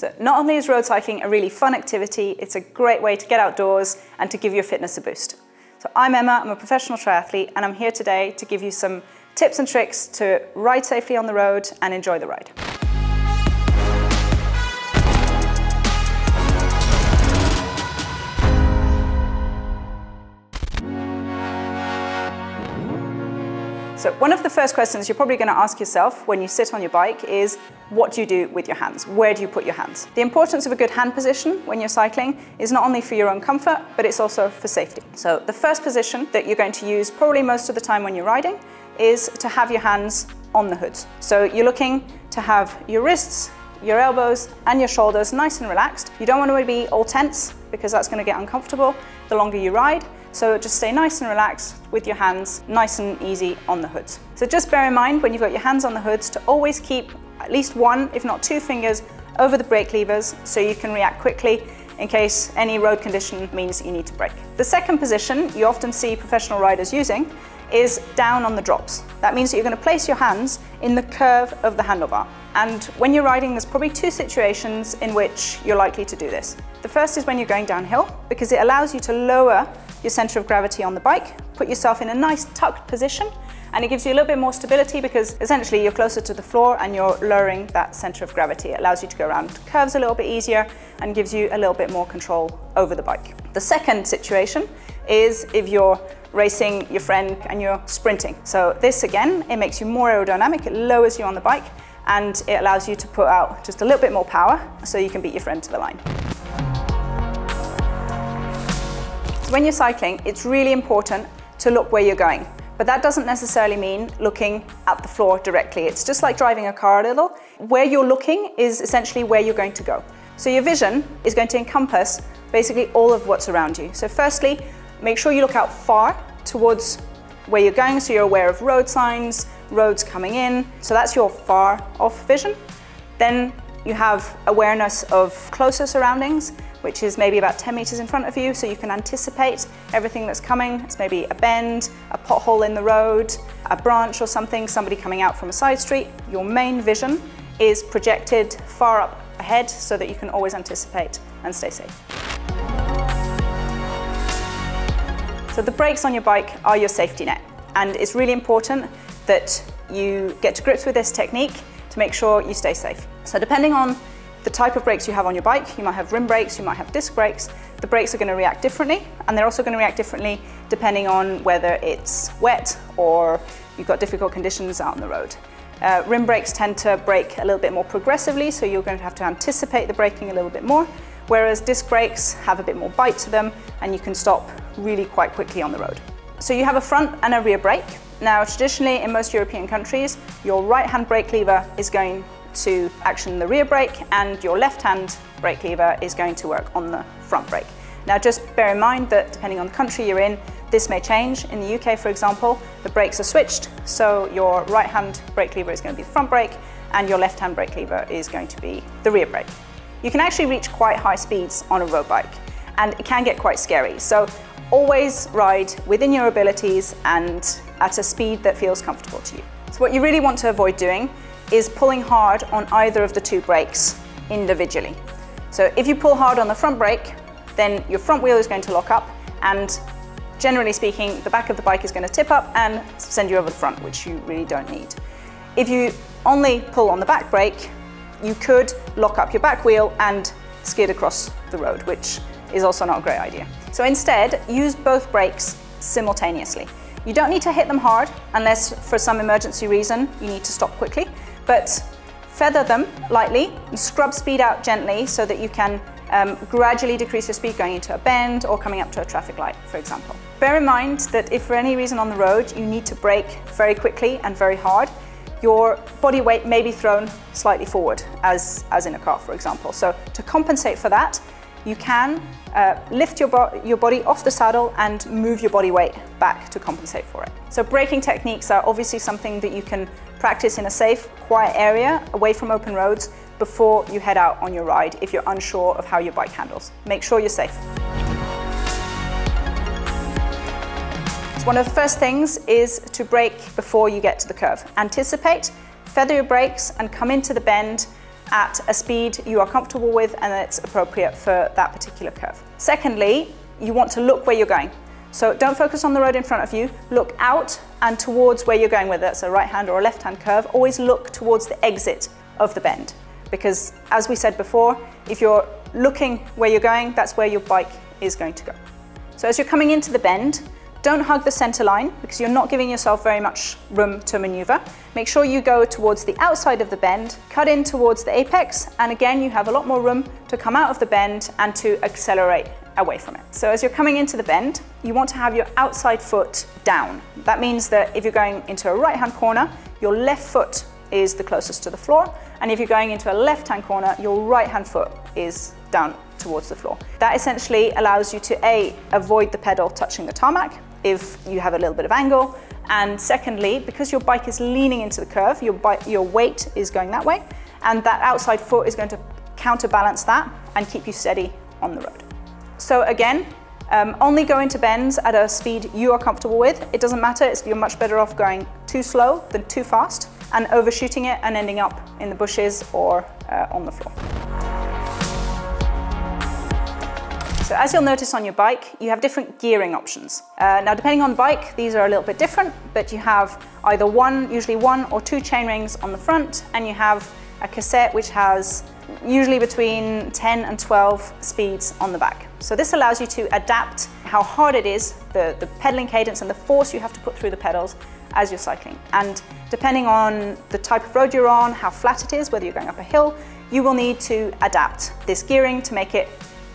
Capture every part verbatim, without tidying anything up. So not only is road cycling a really fun activity, it's a great way to get outdoors and to give your fitness a boost. So I'm Emma, I'm a professional triathlete, and I'm here today to give you some tips and tricks to ride safely on the road and enjoy the ride. So one of the first questions you're probably going to ask yourself when you sit on your bike is, what do you do with your hands? Where do you put your hands? The importance of a good hand position when you're cycling is not only for your own comfort, but it's also for safety. So the first position that you're going to use probably most of the time when you're riding is to have your hands on the hood. So you're looking to have your wrists, your elbows and your shoulders nice and relaxed. You don't want to be all tense because that's going to get uncomfortable the longer you ride. So just stay nice and relaxed with your hands nice and easy on the hood. So just bear in mind when you've got your hands on the hoods to always keep at least one, if not two fingers over the brake levers so you can react quickly in case any road condition means you need to brake. The second position you often see professional riders using is down on the drops. That means that you're going to place your hands in the curve of the handlebar. And when you're riding, there's probably two situations in which you're likely to do this. The first is when you're going downhill, because it allows you to lower your center of gravity on the bike, put yourself in a nice tucked position, and it gives you a little bit more stability because essentially you're closer to the floor and you're lowering that center of gravity. It allows you to go around curves a little bit easier and gives you a little bit more control over the bike. The second situation is if you're racing your friend and you're sprinting. So this again, it makes you more aerodynamic, it lowers you on the bike and it allows you to put out just a little bit more power so you can beat your friend to the line. So when you're cycling, it's really important to look where you're going, but that doesn't necessarily mean looking at the floor directly. It's just like driving a car a little. Where you're looking is essentially where you're going to go. So your vision is going to encompass basically all of what's around you. So firstly, make sure you look out far towards where you're going, so you're aware of road signs, roads coming in. So that's your far off vision. Then you have awareness of closer surroundings, which is maybe about ten meters in front of you, so you can anticipate everything that's coming. It's maybe a bend, a pothole in the road, a branch or something, somebody coming out from a side street. Your main vision is projected far up ahead so that you can always anticipate and stay safe. So the brakes on your bike are your safety net, and it's really important that you get to grips with this technique to make sure you stay safe. So depending on the type of brakes you have on your bike, you might have rim brakes, you might have disc brakes, the brakes are going to react differently, and they're also going to react differently depending on whether it's wet or you've got difficult conditions out on the road. Uh, rim brakes tend to brake a little bit more progressively, so you're going to have to anticipate the braking a little bit more, whereas disc brakes have a bit more bite to them and you can stop really quite quickly on the road. So you have a front and a rear brake. Now traditionally in most European countries, your right hand brake lever is going to action the rear brake and your left hand brake lever is going to work on the front brake. Now just bear in mind that depending on the country you're in, this may change. In the U K, for example, the brakes are switched, so your right hand brake lever is going to be the front brake and your left hand brake lever is going to be the rear brake. You can actually reach quite high speeds on a road bike and it can get quite scary, so always ride within your abilities and at a speed that feels comfortable to you. So what you really want to avoid doing is pulling hard on either of the two brakes individually. So if you pull hard on the front brake, then your front wheel is going to lock up and generally speaking, the back of the bike is going to tip up and send you over the front, which you really don't need. If you only pull on the back brake, you could lock up your back wheel and skid across the road, which is also not a great idea. So instead, use both brakes simultaneously. You don't need to hit them hard unless for some emergency reason you need to stop quickly. But feather them lightly and scrub speed out gently so that you can um, gradually decrease your speed going into a bend or coming up to a traffic light, for example. Bear in mind that if for any reason on the road you need to brake very quickly and very hard, your body weight may be thrown slightly forward, as, as in a car, for example. So to compensate for that, you can uh, lift your, bo your body off the saddle and move your body weight back to compensate for it. So braking techniques are obviously something that you can practice in a safe, quiet area away from open roads before you head out on your ride if you're unsure of how your bike handles. Make sure you're safe. So one of the first things is to brake before you get to the curve. Anticipate, feather your brakes and come into the bend at a speed you are comfortable with and that's appropriate for that particular curve. Secondly, you want to look where you're going. So don't focus on the road in front of you, look out and towards where you're going, whether it's a right hand or a left hand curve, always look towards the exit of the bend. Because as we said before, if you're looking where you're going, that's where your bike is going to go. So as you're coming into the bend, don't hug the center line because you're not giving yourself very much room to maneuver. Make sure you go towards the outside of the bend, cut in towards the apex, and again, you have a lot more room to come out of the bend and to accelerate away from it. So as you're coming into the bend, you want to have your outside foot down. That means that if you're going into a right-hand corner, your left foot is the closest to the floor, and if you're going into a left-hand corner, your right-hand foot is down towards the floor. That essentially allows you to A, avoid the pedal touching the tarmac if you have a little bit of angle, and secondly, because your bike is leaning into the curve, your, bike, your weight is going that way, and that outside foot is going to counterbalance that and keep you steady on the road. So again, um, only go into bends at a speed you are comfortable with. It doesn't matter, it's, you're much better off going too slow than too fast and overshooting it and ending up in the bushes or uh, on the floor. So as you'll notice on your bike, you have different gearing options. Uh, now depending on the bike, these are a little bit different, but you have either one, usually one or two chain rings on the front, and you have a cassette which has usually between ten and twelve speeds on the back. So this allows you to adapt how hard it is, the, the pedaling cadence and the force you have to put through the pedals as you're cycling. And depending on the type of road you're on, how flat it is, whether you're going up a hill, you will need to adapt this gearing to make it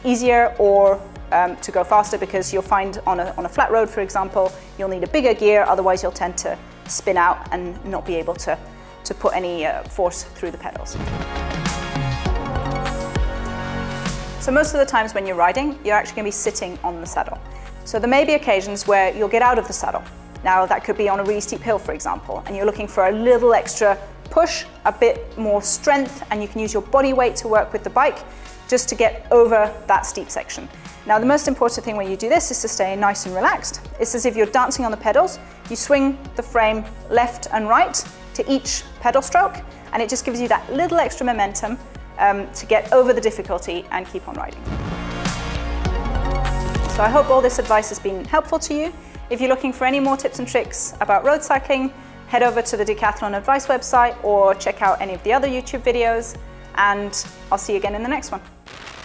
easier or um, to go faster, because you'll find on a, on a flat road, for example, you'll need a bigger gear, otherwise you'll tend to spin out and not be able to, to put any uh, force through the pedals. So most of the times when you're riding, you're actually going to be sitting on the saddle. So there may be occasions where you'll get out of the saddle. Now that could be on a really steep hill, for example, and you're looking for a little extra push, a bit more strength, and you can use your body weight to work with the bike just to get over that steep section. Now the most important thing when you do this is to stay nice and relaxed. It's as if you're dancing on the pedals. You swing the frame left and right to each pedal stroke, and it just gives you that little extra momentum um, to get over the difficulty and keep on riding. So I hope all this advice has been helpful to you. If you're looking for any more tips and tricks about road cycling, head over to the Decathlon Advice website or check out any of the other YouTube videos, and I'll see you again in the next one.